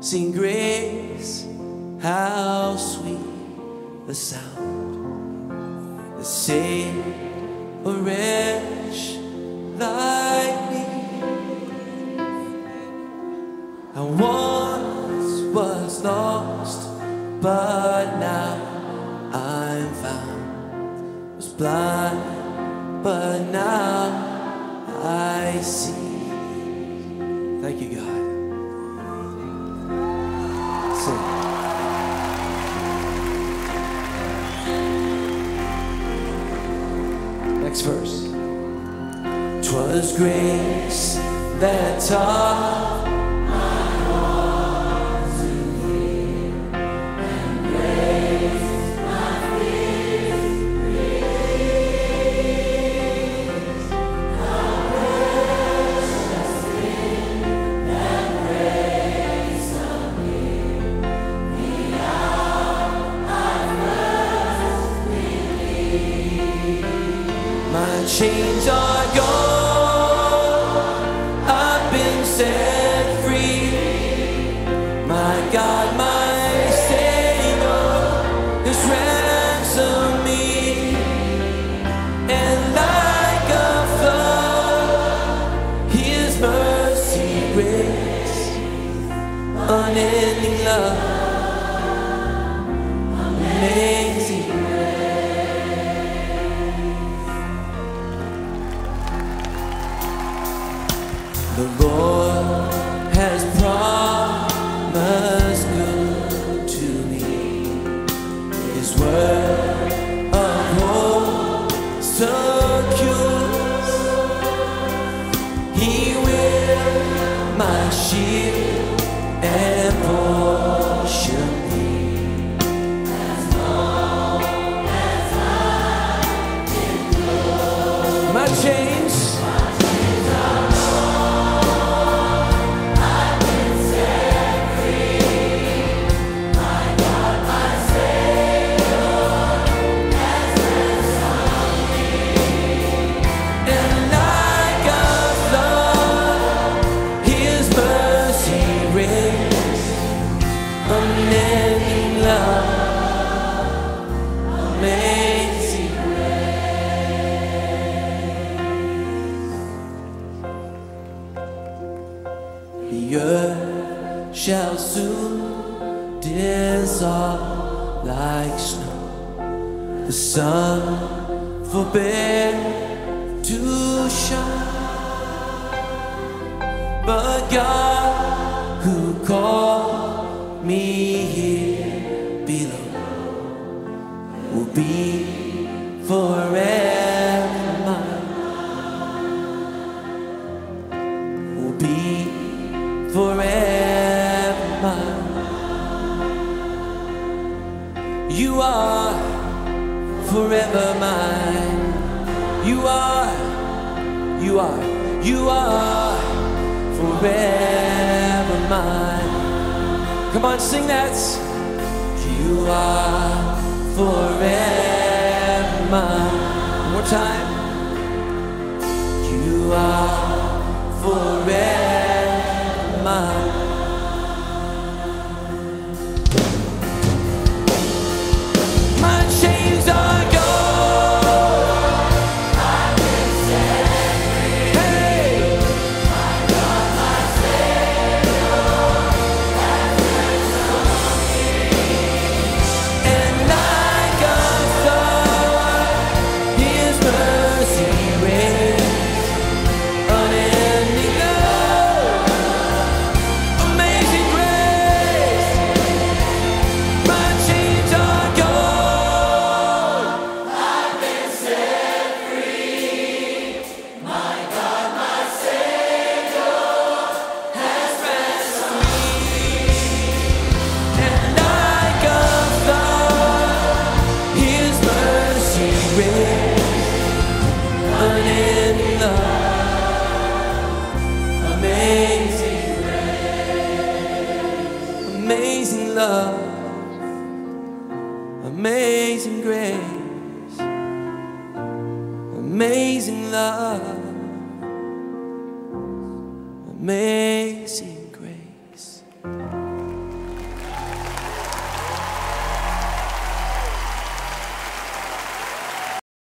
Amazing grace, how sweet the sound that saved a wretch like me. I once was lost, but now I'm found. Was blind, but now I see. Thank you, God. Next verse. 'Twas grace that taught my heart to hear, and grace my fears release. How precious sin that grace appeared, the hour I first believed. My chains are gone, I've been set free. My God, my Savior, has ransomed me. And like a flood, His mercy, grace, unending love, amazing grace. The Lord has promised good to me. His word of hope secures. He will my shield and portion be. As long as I endure, my chains. Unending love, amazing grace. The earth shall soon dissolve like snow. The sun forbear to shine, but God who called me here below will be forever mine, will be forever mine. You are forever mine. You are forever mine. Come on, sing that. You are forever mine. One more time. You are forever mine. My chains are gone. I've been set free. Hey, my God, my Savior. Amazing love, amazing grace, amazing love, amazing.